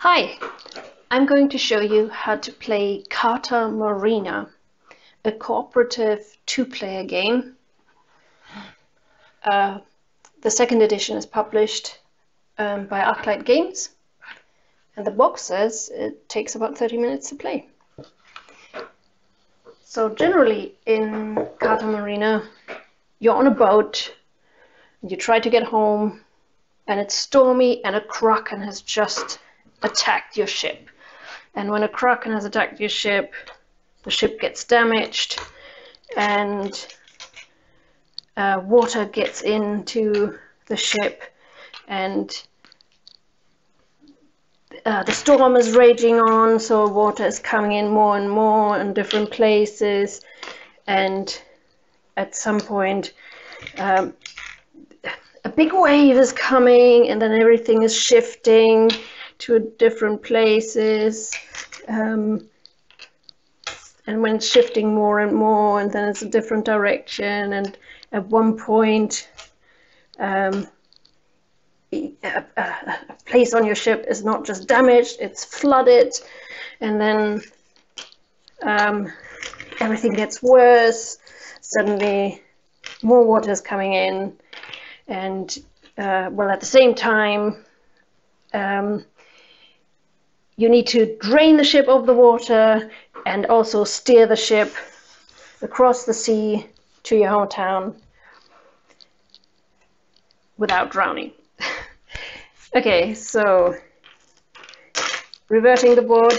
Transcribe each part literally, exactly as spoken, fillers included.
Hi, I'm going to show you how to play Carta Marina, a cooperative two-player game. Uh, the second edition is published um, by Arclight Games, and the box says it takes about thirty minutes to play. So generally in Carta Marina, you're on a boat, you try to get home, and it's stormy and a kraken has just attacked your ship. And when a kraken has attacked your ship, the ship gets damaged and uh, water gets into the ship, and uh, the storm is raging on, so water is coming in more and more in different places, and at some point um, a big wave is coming, and then everything is shifting to different places, um, and when it's shifting more and more, and then it's a different direction, and at one point um, a, a place on your ship is not just damaged, it's flooded, and then um, everything gets worse. Suddenly more water is coming in, and uh, well, at the same time um, you need to drain the ship of the water and also steer the ship across the sea to your hometown without drowning. Okay, so reverting the board.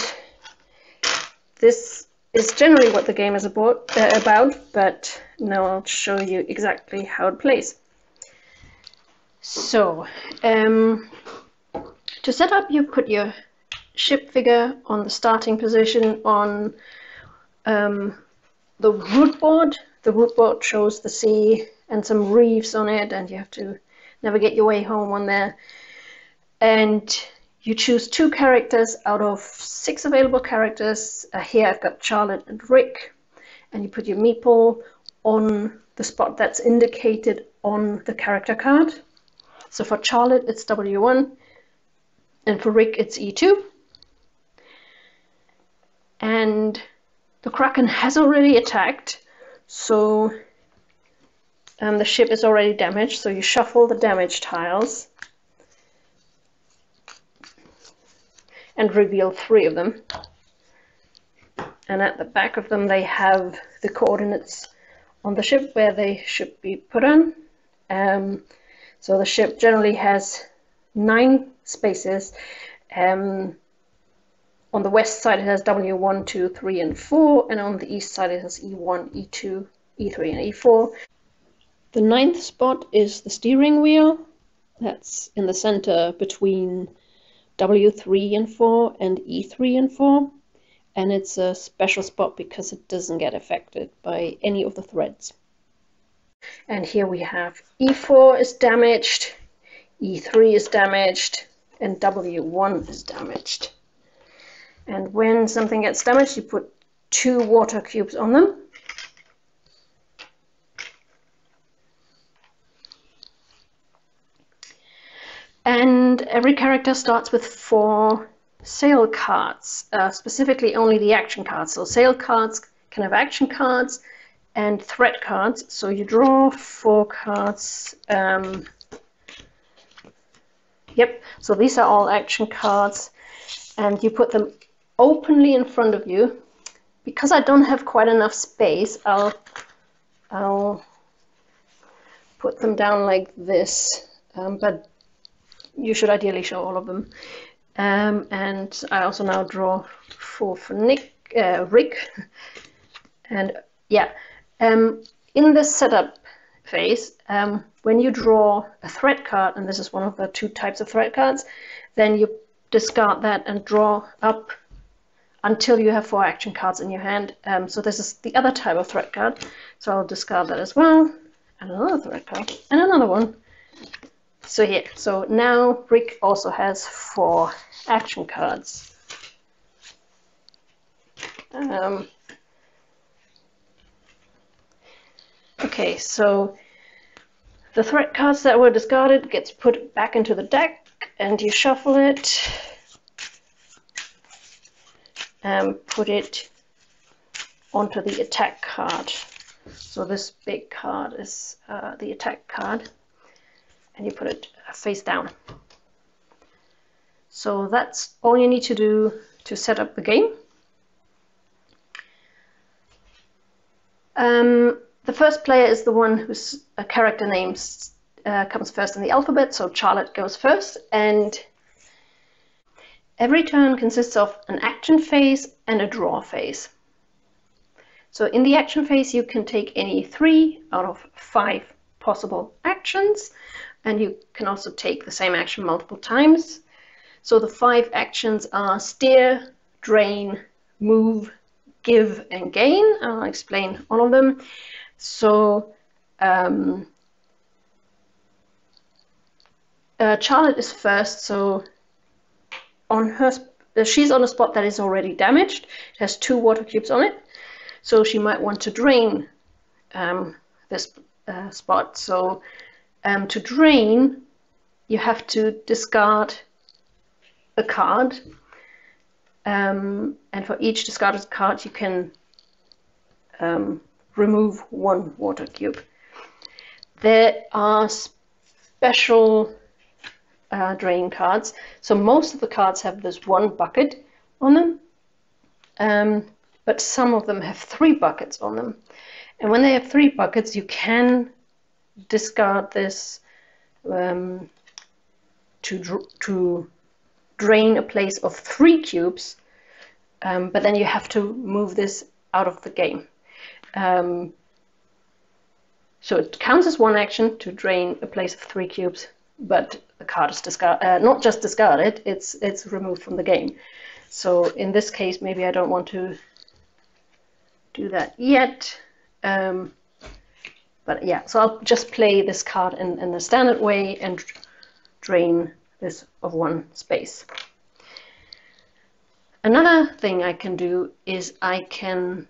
This is generally what the game is about, uh, about, but now I'll show you exactly how it plays. So, um, to set up, you put your ship figure on the starting position on um, the root board. The root board shows the sea and some reefs on it, and you have to navigate your way home on there. And you choose two characters out of six available characters. Uh, here I've got Charlotte and Rick, and you put your meeple on the spot that's indicated on the character card. So for Charlotte it's W one, and for Rick it's E two. And the kraken has already attacked, so um, the ship is already damaged, so you shuffle the damage tiles and reveal three of them. And at the back of them they have the coordinates on the ship where they should be put on. Um, so the ship generally has nine spaces. Um, On the west side it has W one, two, three and four, and on the east side it has E one, E two, E three and E four. The ninth spot is the steering wheel. That's in the center between W three and four and E three and four, and it's a special spot because it doesn't get affected by any of the threads. And here we have E four is damaged, E three is damaged, and W one is damaged. And when something gets damaged, you put two water cubes on them. And every character starts with four sail cards, uh, specifically only the action cards. So sail cards can have action cards and threat cards. So you draw four cards. Um, yep, so these are all action cards, and you put them openly in front of you. Because I don't have quite enough space, I'll, I'll put them down like this, um, but you should ideally show all of them. Um, and I also now draw four for Nick, uh, Rick. And yeah, um, in this setup phase, um, when you draw a threat card, and this is one of the two types of threat cards, then you discard that and draw up until you have four action cards in your hand. Um, so this is the other type of threat card. So I'll discard that as well, and another threat card, and another one. So yeah, so now Rick also has four action cards. Um, okay, so the threat cards that were discarded gets put back into the deck, and you shuffle it, um, put it onto the attack card. So this big card is uh, the attack card, and you put it face down. So that's all you need to do to set up the game. Um, the first player is the one whose uh, character name uh, comes first in the alphabet, so Charlotte goes first, and every turn consists of an action phase and a draw phase. So in the action phase you can take any three out of five possible actions, and you can also take the same action multiple times. So the five actions are steer, drain, move, give and gain. I'll explain all of them. So um, uh, Charlotte is first, so on her she's on a spot that is already damaged. It has two water cubes on it, so she might want to drain um, this uh, spot. So um, to drain you have to discard a card, um, and for each discarded card you can um, remove one water cube. There are special uh, drain cards, so most of the cards have this one bucket on them, um, but some of them have three buckets on them, and when they have three buckets you can discard this um, to, dr to drain a place of three cubes, um, but then you have to move this out of the game. Um, so it counts as one action to drain a place of three cubes, but the card is discard uh, not just discarded, it's, it's removed from the game. So in this case maybe I don't want to do that yet, um, but yeah, so I'll just play this card in, in the standard way and drain this of one space. Another thing I can do is I can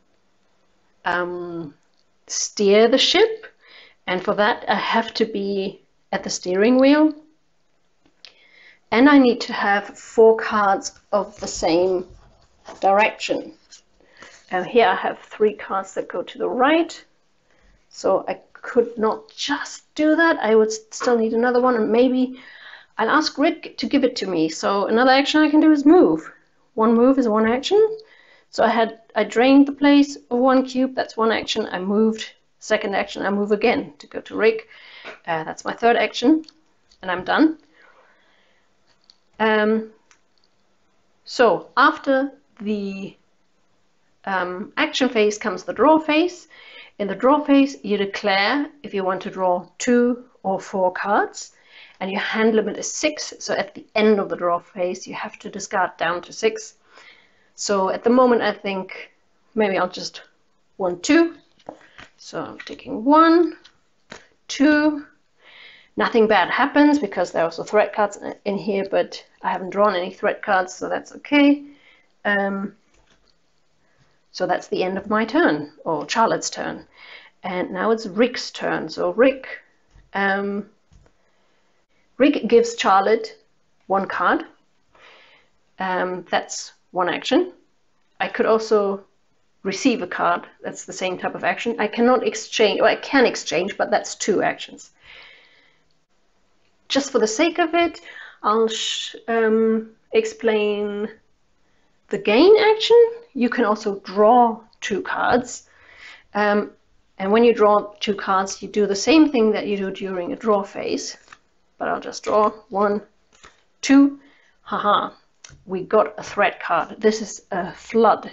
um, steer the ship, and for that I have to be at the steering wheel, and I need to have four cards of the same direction. And here I have three cards that go to the right, so I could not just do that. I would still need another one, and maybe I'll ask Rick to give it to me. So another action I can do is move. One move is one action. So I had I drained the place of one cube. That's one action. I moved. Second action, I move again to go to Rick. Uh, that's my third action, and I'm done. Um, so after the um, action phase comes the draw phase. In the draw phase, you declare if you want to draw two or four cards, and your hand limit is six, so at the end of the draw phase you have to discard down to six. So at the moment I think maybe I'll just one, two. So I'm taking one, two. Nothing bad happens because there are also threat cards in here, but I haven't drawn any threat cards, so that's okay. Um, so that's the end of my turn, or Charlotte's turn. And now it's Rick's turn. So Rick... Um, Rick gives Charlotte one card. Um, that's one action. I could also receive a card. That's the same type of action. I cannot exchange, or I can exchange, but that's two actions. Just for the sake of it, I'll sh um, explain the gain action. You can also draw two cards. Um, and when you draw two cards, you do the same thing that you do during a draw phase. But I'll just draw one, two. Haha, we got a threat card. This is a flood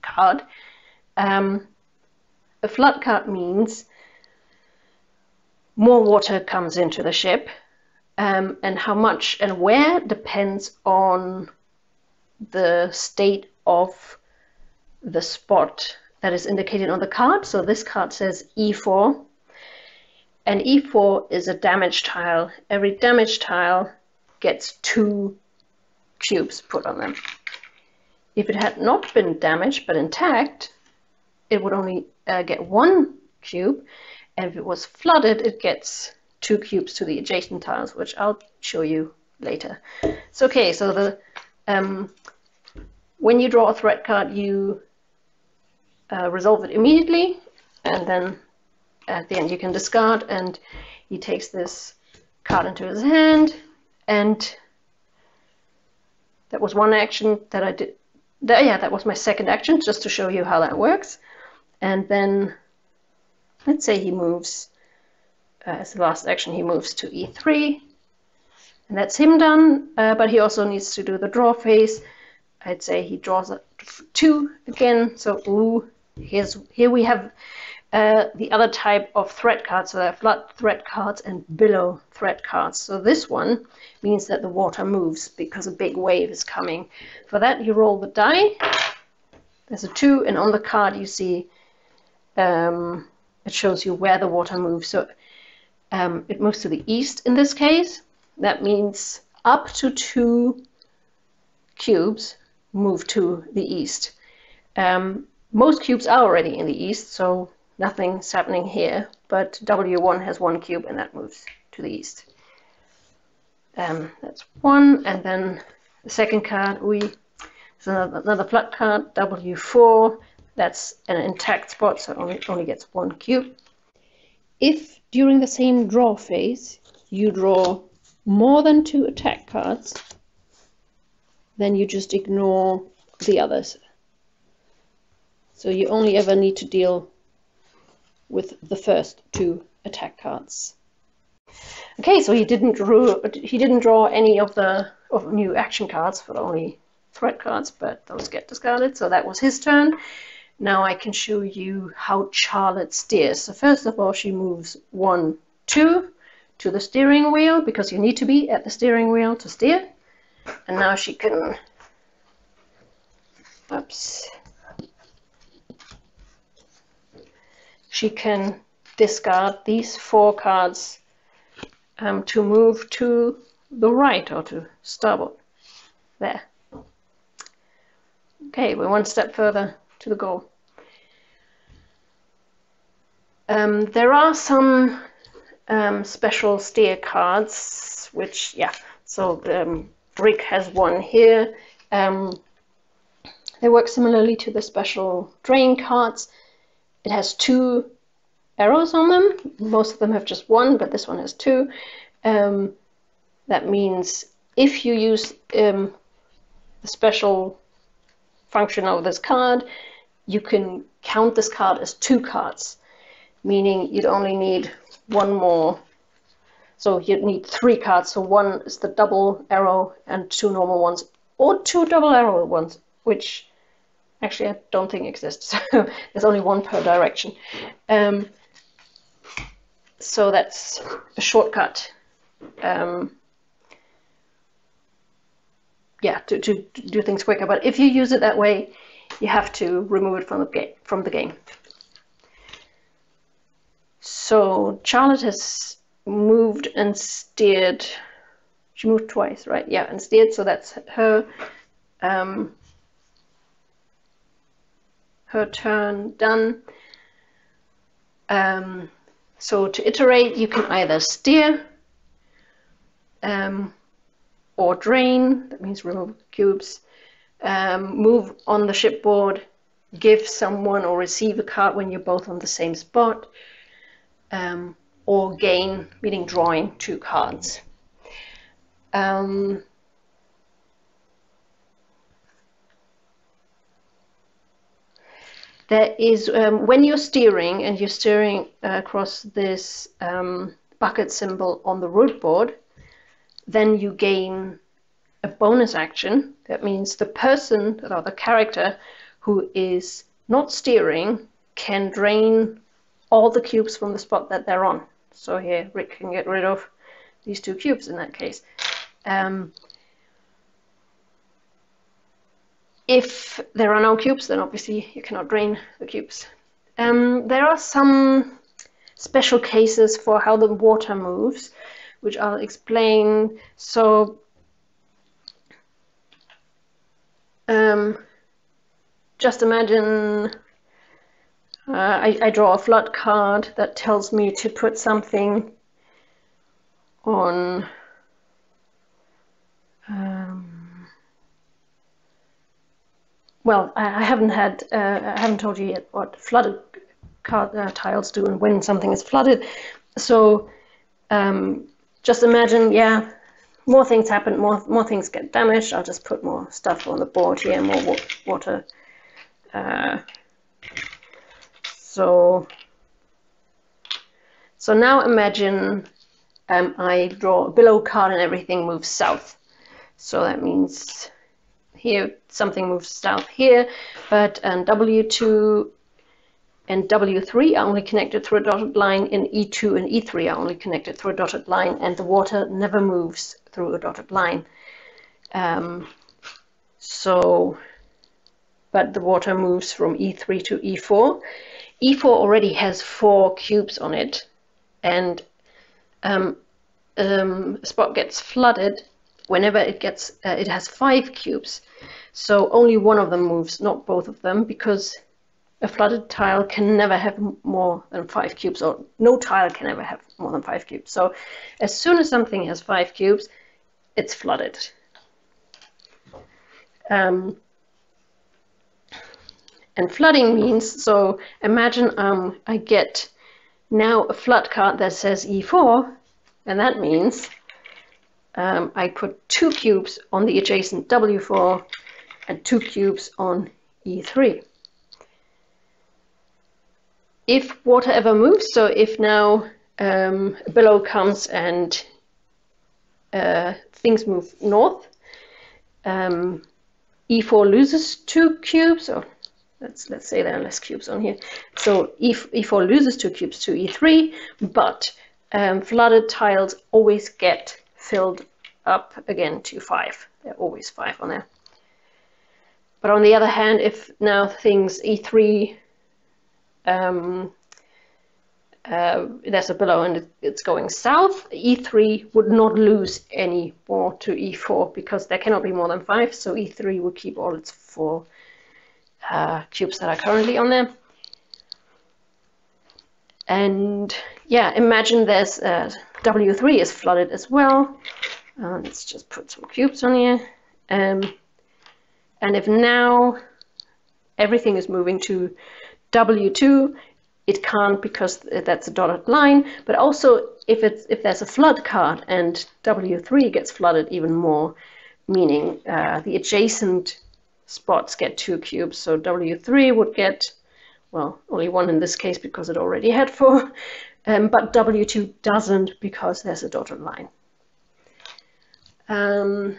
card. Um, a flood card means more water comes into the ship, um, and how much and where depends on the state of the spot that is indicated on the card. So this card says E four. And E four is a damage tile. Every damage tile gets two cubes put on them. If it had not been damaged but intact, it would only uh, get one cube. And if it was flooded, it gets two cubes to the adjacent tiles, which I'll show you later. So okay, so the um, When you draw a threat card, you uh, resolve it immediately, and then at the end you can discard, and he takes this card into his hand, and that was one action that I did. That, yeah, that was my second action, just to show you how that works. And then, let's say he moves, uh, as the last action, he moves to E three, and that's him done, uh, but he also needs to do the draw phase. I'd say he draws a two again, so ooh, here's, here we have uh, the other type of threat cards. So there are flood threat cards and billow threat cards. So this one means that the water moves because a big wave is coming. For that, you roll the die. There's a two, and on the card you see um, it shows you where the water moves. So um, it moves to the east in this case. That means up to two cubes move to the east. Um, most cubes are already in the east, so nothing's happening here, but W one has one cube and that moves to the east. Um, that's one, and then the second card, we, it's another, another flood card, W four, that's an intact spot, so only, only gets one cube. If during the same draw phase you draw more than two attack cards, then you just ignore the others. So you only ever need to deal with the first two attack cards. Okay, so he didn't draw, he didn't draw any of the of new action cards, but only threat cards, but those get discarded, so that was his turn. Now I can show you how Charlotte steers. So first of all, she moves one, two to the steering wheel, because you need to be at the steering wheel to steer. And now she can, oops, she can discard these four cards um, to move to the right or to starboard. There. Okay, we're one step further to the goal. Um, there are some um, special steer cards, which, yeah, so um, Rick has one here. Um, they work similarly to the special drain cards. It has two arrows on them. Most of them have just one, but this one has two. Um, that means if you use um, the special function of this card, you can count this card as two cards, meaning you'd only need one more. So you'd need three cards, so one is the double arrow and two normal ones, or two double arrow ones, which actually I don't think exists. There's only one per direction. Um, so that's a shortcut. Um, yeah, to, to, to do things quicker, but if you use it that way, you have to remove it from the game, from the game. So Charlotte has moved and steered. She moved twice, right? Yeah, and steered, so that's her um, her turn done. Um, so to iterate, you can either steer um, or drain, that means remove cubes, um, move on the shipboard, give someone or receive a card when you're both on the same spot, um, or gain, meaning drawing two cards. Um, there is, um, when you're steering, and you're steering uh, across this um, bucket symbol on the root board, then you gain a bonus action. That means the person, or the character, who is not steering can drain all the cubes from the spot that they're on. So here, Rick can get rid of these two cubes in that case. Um, if there are no cubes, then obviously you cannot drain the cubes. Um, there are some special cases for how the water moves, which I'll explain. So um, just imagine uh, I, I draw a flood card that tells me to put something on um, well, I haven't had, uh, I haven't told you yet what flooded card, uh, tiles do and when something is flooded. So um, just imagine, yeah, more things happen, more more things get damaged. I'll just put more stuff on the board here, more wa water. Uh, so, so now imagine um, I draw a billow card and everything moves south. So that means here something moves south here, but um, W two and W three are only connected through a dotted line, and E two and E three are only connected through a dotted line, and the water never moves through a dotted line. Um, so, but the water moves from E three to E four. E four already has four cubes on it, and um, um, a spot gets flooded whenever it gets, uh, it has five cubes. So only one of them moves, not both of them, because a flooded tile can never have more than five cubes, or no tile can ever have more than five cubes. So as soon as something has five cubes, it's flooded. Um, and flooding means, so imagine um, I get now a flood card that says E four, and that means um, I put two cubes on the adjacent W four and two cubes on E three. If water ever moves, so if now um, a billow comes and uh, things move north, um, E four loses two cubes, or let's, let's say there are less cubes on here. So if E four loses two cubes to E three, but um, flooded tiles always get filled up again to five. There are always five on there. But on the other hand, if now things E three, Um, uh, there's a billow and it, it's going south, E three would not lose any more to E four because there cannot be more than five, so E three will keep all its four uh, cubes that are currently on there. And yeah, imagine there's uh, W three is flooded as well. Uh, let's just put some cubes on here. Um, and if now everything is moving to W two, it can't because that's a dotted line, but also if it's if there's a flood card and W three gets flooded even more, meaning uh, the adjacent spots get two cubes, so W three would get, well, only one in this case because it already had four, um, but W two doesn't because there's a dotted line. Um,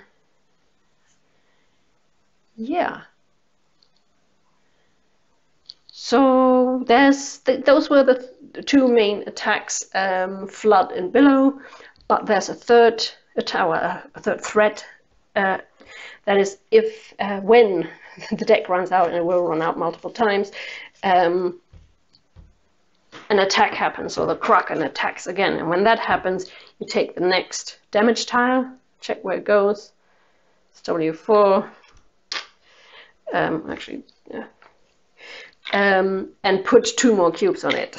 yeah. So there's th those were the th two main attacks, um, flood and billow, but there's a third a tower, a third threat, uh, that is if uh, when the deck runs out, and it will run out multiple times, um, an attack happens, or the Kraken attacks again, and when that happens, you take the next damage tile, check where it goes, it's W four, um, actually, yeah. Um, and put two more cubes on it.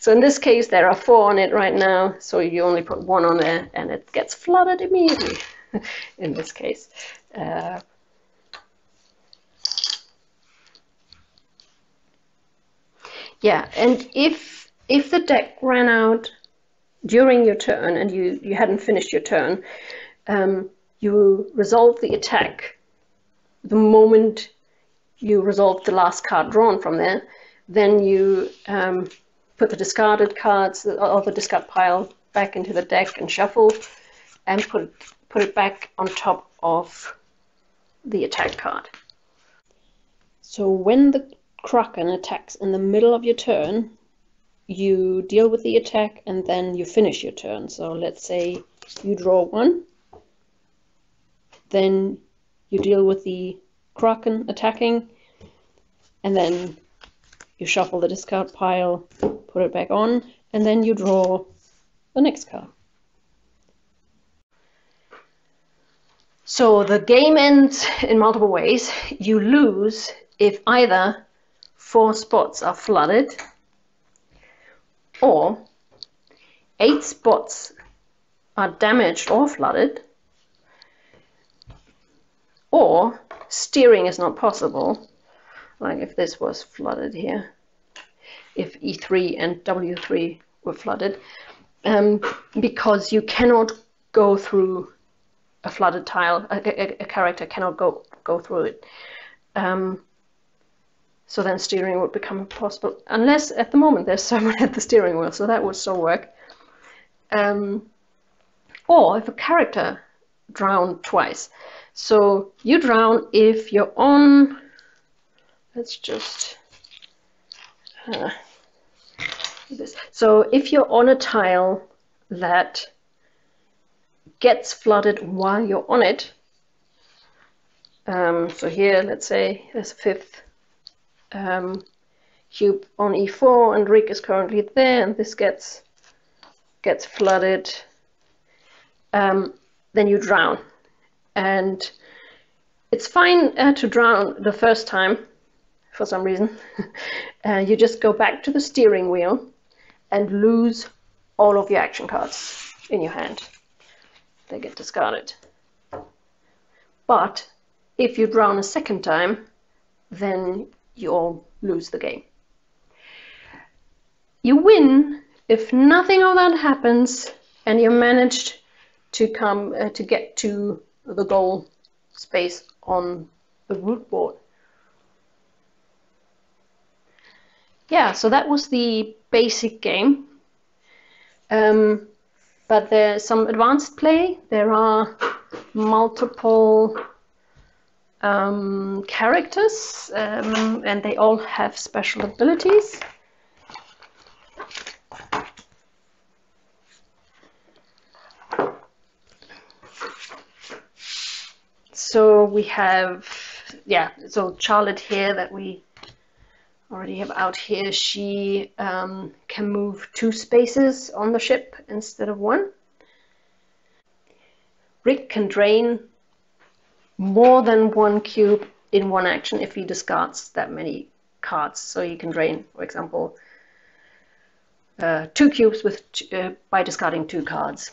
So in this case, there are four on it right now, so you only put one on there and it gets flooded immediately in this case. Uh, yeah, and if, if the deck ran out during your turn and you, you hadn't finished your turn, um, you resolve the attack the moment you resolve the last card drawn from there, then you um, put the discarded cards or the discard pile back into the deck and shuffle, and put, put it back on top of the attack card. So when the Kraken attacks in the middle of your turn, you deal with the attack and then you finish your turn. So let's say you draw one, then you deal with the Kraken attacking, and then you shuffle the discard pile, put it back on, and then you draw the next card. So the game ends in multiple ways. You lose if either four spots are flooded or eight spots are damaged or flooded, or steering is not possible, like if this was flooded here, if E three and W three were flooded, um, because you cannot go through a flooded tile, a, a, a character cannot go, go through it. Um, so then steering would become impossible, unless at the moment there's someone at the steering wheel, so that would still work. Um, or if a character drowned twice. So you drown if you're on, let's just, uh, this. So if you're on a tile that gets flooded while you're on it, um, so here, let's say there's a fifth um, cube on E four, and Rick is currently there, and this gets gets flooded, um, then you drown. And it's fine uh, to drown the first time for some reason. uh, you just go back to the steering wheel and lose all of your action cards in your hand. They get discarded. But if you drown a second time, then you'll lose the game. You win if nothing of that happens and you managed to come uh, to get to the goal space on the root board. Yeah, so that was the basic game. Um, but there's some advanced play. There are multiple um, characters, um, and they all have special abilities. So we have, yeah, so Charlotte here that we already have out here, she um, can move two spaces on the ship instead of one. Rick can drain more than one cube in one action if he discards that many cards. So he can drain, for example, uh, two cubes with uh, by discarding two cards.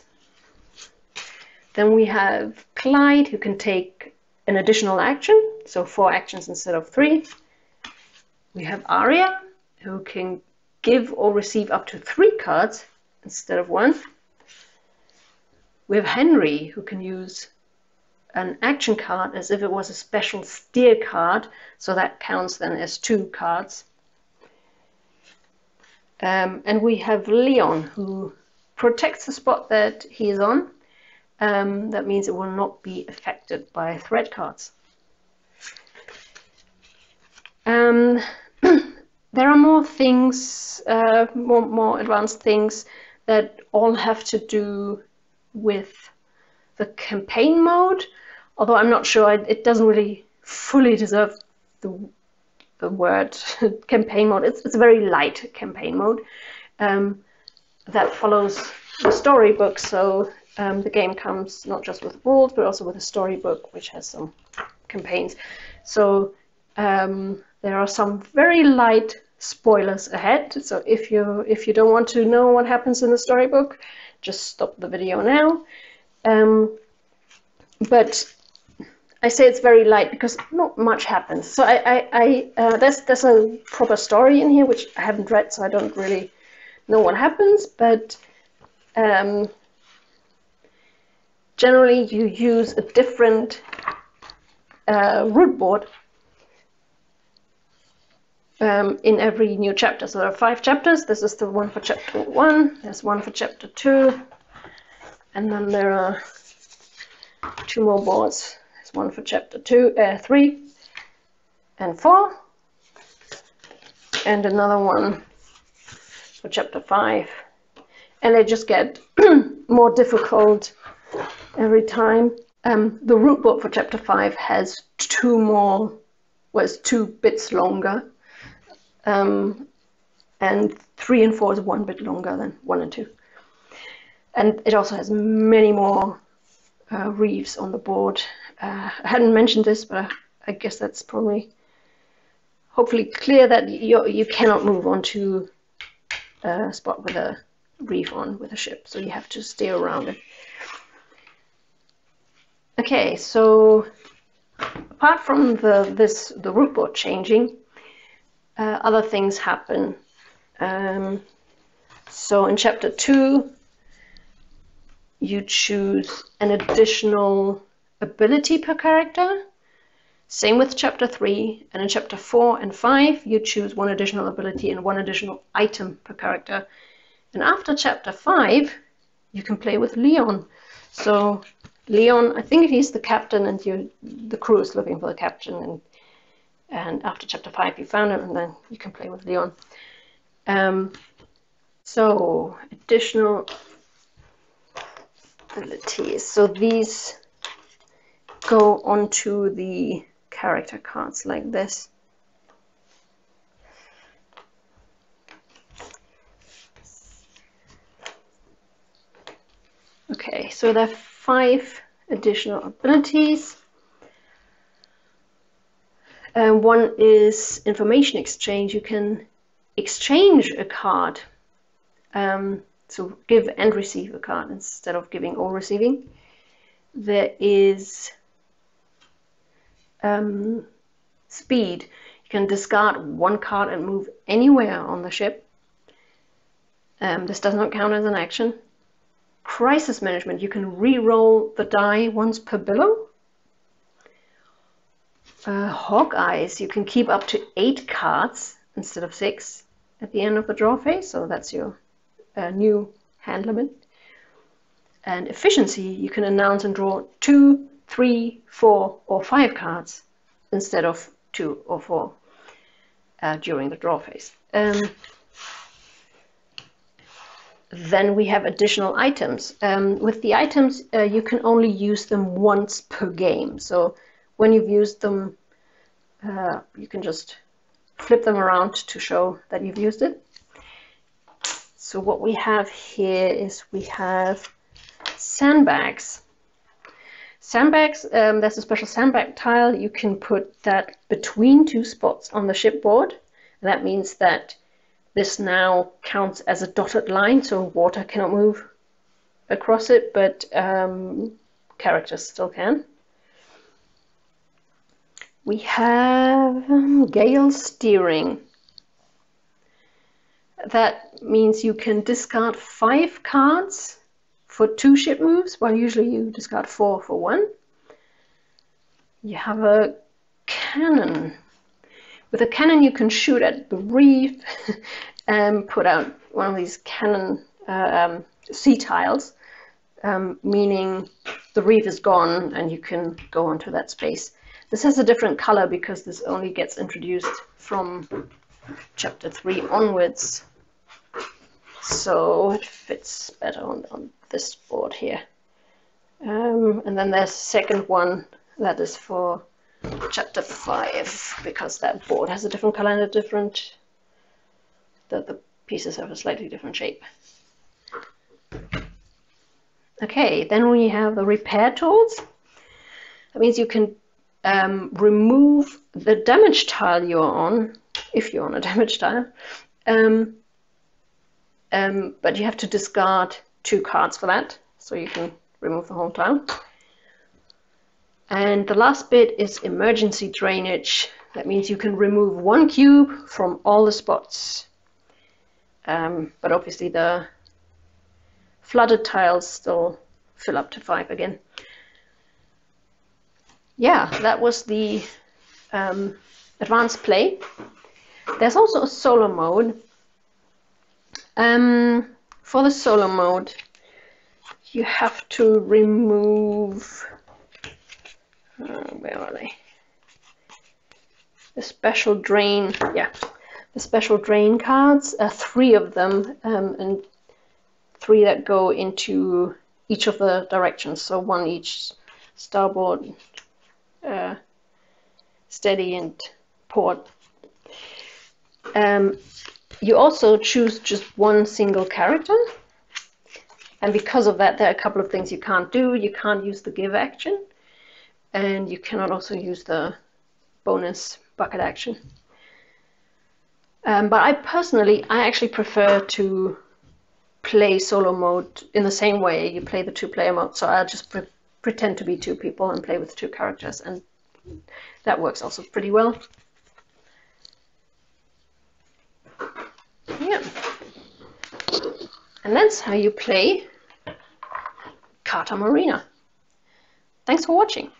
Then we have Clyde, who can take an additional action, so four actions instead of three. We have Aria, who can give or receive up to three cards instead of one. We have Henry, who can use an action card as if it was a special steer card, so that counts then as two cards. Um, and we have Leon, who protects the spot that he is on. Um, that means it will not be affected by threat cards. Um, there are more things, uh, more, more advanced things that all have to do with the campaign mode, although I'm not sure, I, it doesn't really fully deserve the, the word campaign mode. It's, it's a very light campaign mode um, that follows the storybook, so Um, the game comes not just with rules, but also with a storybook, which has some campaigns. So um, there are some very light spoilers ahead. So if you if you don't want to know what happens in the storybook, just stop the video now. Um, but I say it's very light because not much happens. So I, I, I uh, there's there's a proper story in here which I haven't read, so I don't really know what happens, but. Um, Generally, you use a different uh, root board um, in every new chapter. So there are five chapters. This is the one for chapter one. There's one for chapter two. And then there are two more boards. There's one for chapter two, uh, three, and four. And another one for chapter five. And they just get more difficult every time. Um, the root board for chapter five has two more, was well, two bits longer, um, and three and four is one bit longer than one and two. And it also has many more uh, reefs on the board. Uh, I hadn't mentioned this, but I, I guess that's probably hopefully clear that you you cannot move on to a spot with a reef on with a ship, so you have to steer around it. Okay, so apart from the this the root board changing, uh, other things happen. Um, so in chapter two, you choose an additional ability per character. Same with chapter three, and in chapter four and five, you choose one additional ability and one additional item per character. And after chapter five, you can play with Leon. So Leon, I think he's the captain, and you, the crew is looking for the captain. And, and after chapter five, you found him, and then you can play with Leon. Um, so additional abilities. So these go onto the character cards like this. Okay, so there are five additional abilities. Um, one is information exchange. You can exchange a card. Um, so give and receive a card instead of giving or receiving. There is um, speed. You can discard one card and move anywhere on the ship. Um, this does not count as an action. Crisis management, you can re-roll the die once per billow. Uh, Hawk Eyes, you can keep up to eight cards instead of six at the end of the draw phase, so that's your uh, new hand limit. And efficiency, you can announce and draw two, three, four, or five cards instead of two or four uh, during the draw phase. Um, Then we have additional items. Um, with the items, uh, you can only use them once per game. So when you've used them, uh, you can just flip them around to show that you've used it. So what we have here is we have sandbags. Sandbags, um, there's a special sandbag tile. You can put that between two spots on the shipboard. That means that this now counts as a dotted line, so water cannot move across it, but um, characters still can. We have um, gale steering. That means you can discard five cards for two ship moves, while usually you discard four for one. You have a cannon. With a cannon, you can shoot at the reef and put out one of these cannon uh, um, sea tiles, um, meaning the reef is gone and you can go onto that space. This has a different color because this only gets introduced from chapter three onwards, so it fits better on, on this board here. Um, and then there's a second one that is for chapter five, because that board has a different color and a different, that the pieces have a slightly different shape. Okay, then we have the repair tools. That means you can um, remove the damage tile you're on, if you're on a damage tile, um, um, but you have to discard two cards for that, so you can remove the whole tile. And the last bit is emergency drainage. That means you can remove one cube from all the spots. Um, but obviously the flooded tiles still fill up to five again. Yeah, that was the um, advanced play. There's also a solo mode. Um, for the solo mode, you have to remove... Uh, where are they? The special drain, yeah, the special drain cards, uh, three of them, um, and three that go into each of the directions, so one each, starboard, uh, steady, and port. Um, you also choose just one single character, and because of that, there are a couple of things you can't do. You can't use the give action, and you cannot also use the bonus bucket action. Um, but I personally, I actually prefer to play solo mode in the same way you play the two-player mode. So I'll just pre pretend to be two people and play with two characters, and that works also pretty well. Yeah. And that's how you play Carta Marina. Thanks for watching.